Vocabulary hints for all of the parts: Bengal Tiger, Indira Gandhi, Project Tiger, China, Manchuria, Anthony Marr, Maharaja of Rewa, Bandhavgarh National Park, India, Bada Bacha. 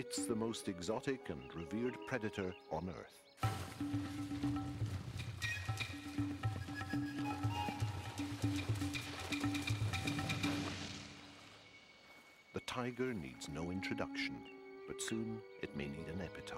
It's the most exotic and revered predator on Earth. The tiger needs no introduction, but soon it may need an epitaph.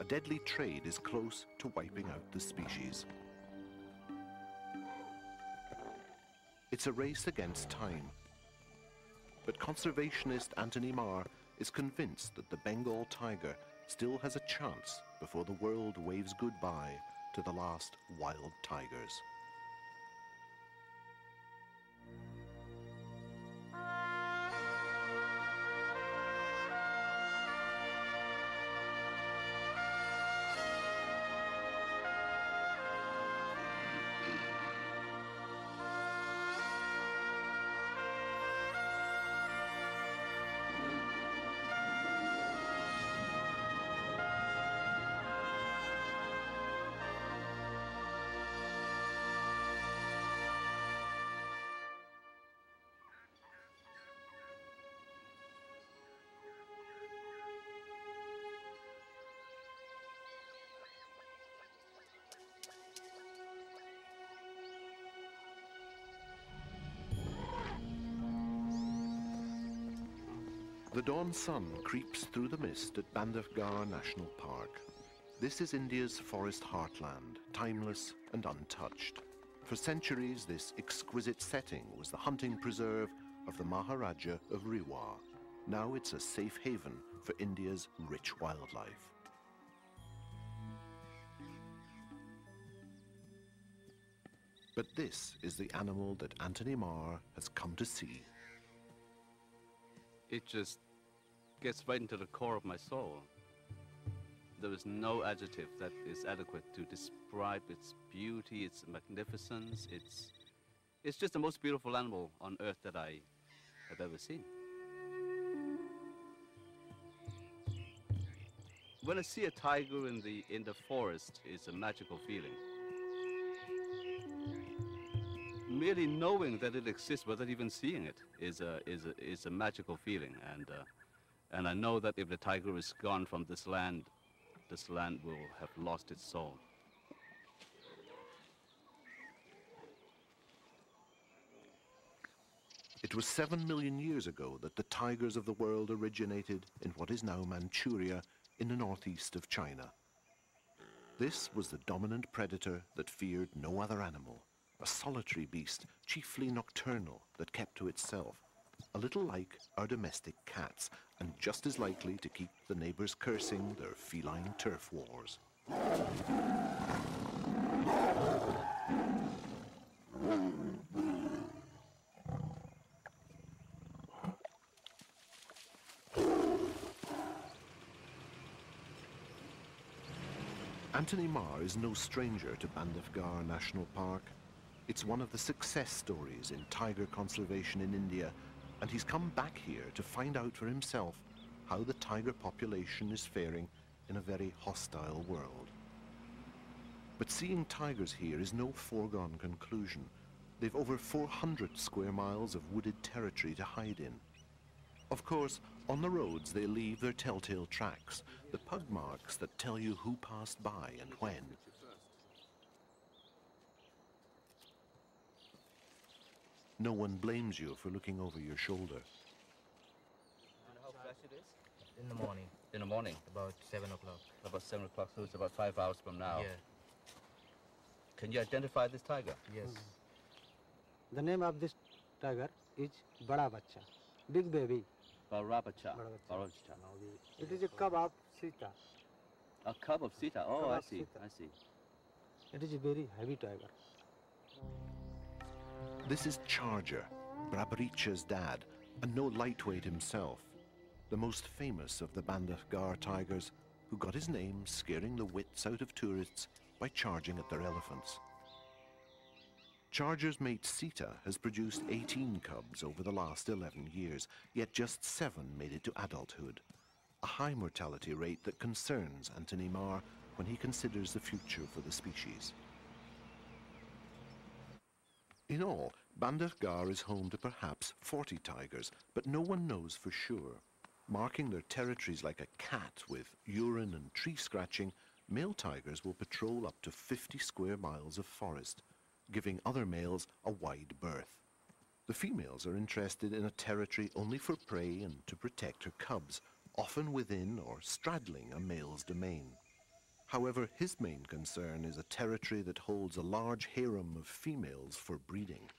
A deadly trade is close to wiping out the species. It's a race against time. But conservationist Anthony Marr is convinced that the Bengal tiger still has a chance before the world waves goodbye to the last wild tigers. The dawn sun creeps through the mist at Bandhavgarh National Park. This is India's forest heartland, timeless and untouched. For centuries, this exquisite setting was the hunting preserve of the Maharaja of Rewa. Now it's a safe haven for India's rich wildlife. But this is the animal that Anthony Marr has come to see. It just gets right into the core of my soul. There is no adjective that is adequate to describe its beauty, its magnificence. It's just the most beautiful animal on earth that I have ever seen. When I see a tiger in the forest, it's a magical feeling. Merely knowing that it exists without even seeing it is a magical feeling, and I know that if the tiger is gone from this land will have lost its soul. It was 7 million years ago that the tigers of the world originated in what is now Manchuria in the northeast of China. This was the dominant predator that feared no other animal. A solitary beast, chiefly nocturnal, that kept to itself, a little like our domestic cats, and just as likely to keep the neighbors cursing their feline turf wars. Anthony Marr is no stranger to Bandhavgarh National Park. It's one of the success stories in tiger conservation in India, and he's come back here to find out for himself how the tiger population is faring in a very hostile world. But seeing tigers here is no foregone conclusion. They've over 400 square miles of wooded territory to hide in. Of course, on the roads they leave their telltale tracks, the pug marks that tell you who passed by and when. No one blames you for looking over your shoulder. And how fresh it is? In the morning. In the morning? About 7 o'clock. About 7 o'clock, so it's about 5 hours from now. Yeah. Can you identify this tiger? Yes. The name of this tiger is Bada Bacha, big baby. Bada Bacha. It is a cub of cheetah. A cub of cheetah? Oh, I see. I see. It is a very heavy tiger. This is Charger, Brabaricha's dad, and no lightweight himself, the most famous of the Bandhavgarh tigers, who got his name scaring the wits out of tourists by charging at their elephants. Charger's mate Sita has produced 18 cubs over the last 11 years, yet just 7 made it to adulthood, a high mortality rate that concerns Anthony Marr when he considers the future for the species. In all, Bandhavgarh is home to perhaps 40 tigers, but no one knows for sure. Marking their territories like a cat with urine and tree scratching, male tigers will patrol up to 50 square miles of forest, giving other males a wide berth. The females are interested in a territory only for prey and to protect her cubs, often within or straddling a male's domain. However, his main concern is a territory that holds a large harem of females for breeding.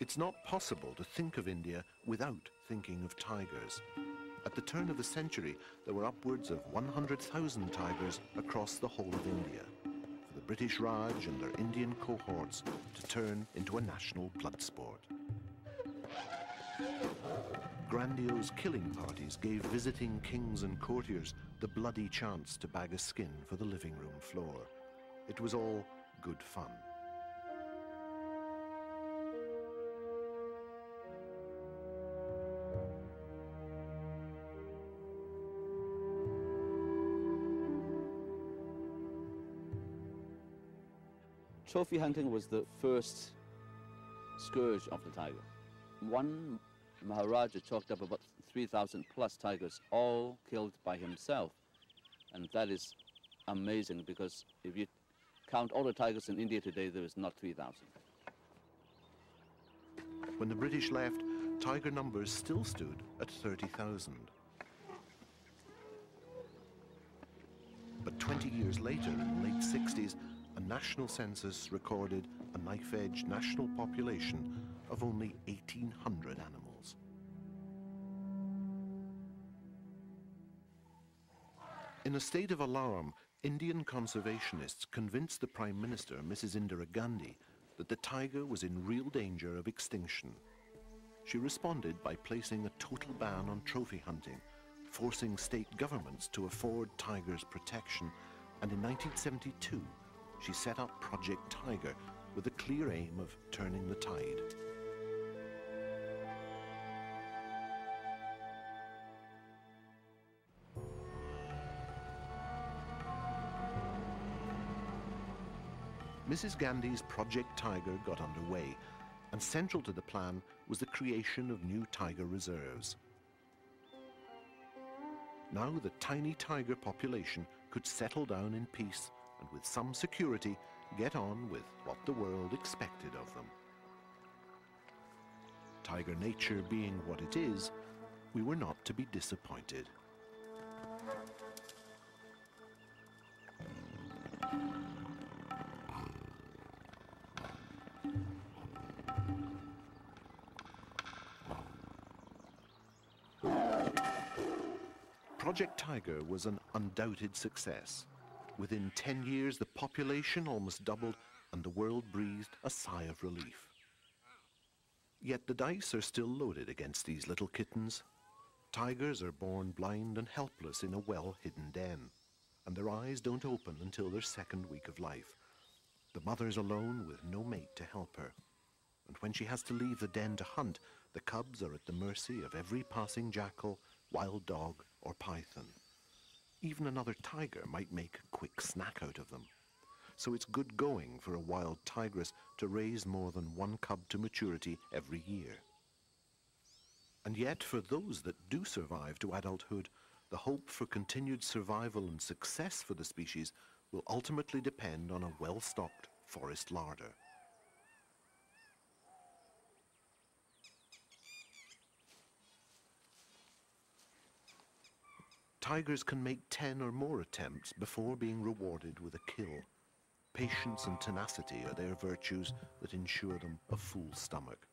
It's not possible to think of India without thinking of tigers. At the turn of the century, there were upwards of 100,000 tigers across the whole of India, for the British Raj and their Indian cohorts to turn into a national blood sport. Grandiose killing parties gave visiting kings and courtiers the bloody chance to bag a skin for the living room floor. It was all good fun. Trophy hunting was the first scourge of the tiger. One Maharaja chalked up about 3,000 plus tigers, all killed by himself. And that is amazing, because if you count all the tigers in India today, there is not 3,000. When the British left, tiger numbers still stood at 30,000. But 20 years later, in the late 60s, a national census recorded a knife-edge national population of only 1,800 animals. In a state of alarm, Indian conservationists convinced the Prime Minister, Mrs. Indira Gandhi, that the tiger was in real danger of extinction. She responded by placing a total ban on trophy hunting, forcing state governments to afford tigers protection, and in 1972, she set up Project Tiger with a clear aim of turning the tide. Mrs. Gandhi's Project Tiger got underway, and central to the plan was the creation of new tiger reserves. Now the tiny tiger population could settle down in peace and with some security, get on with what the world expected of them. Tiger nature being what it is, we were not to be disappointed. Project Tiger was an undoubted success. Within 10 years, the population almost doubled and the world breathed a sigh of relief. Yet the dice are still loaded against these little kittens. Tigers are born blind and helpless in a well-hidden den, and their eyes don't open until their second week of life. The mother's alone with no mate to help her. And when she has to leave the den to hunt, the cubs are at the mercy of every passing jackal, wild dog, or python. Even another tiger might make a quick snack out of them. So it's good going for a wild tigress to raise more than one cub to maturity every year. And yet, for those that do survive to adulthood, the hope for continued survival and success for the species will ultimately depend on a well-stocked forest larder. Tigers can make 10 or more attempts before being rewarded with a kill. Patience and tenacity are their virtues that ensure them a full stomach.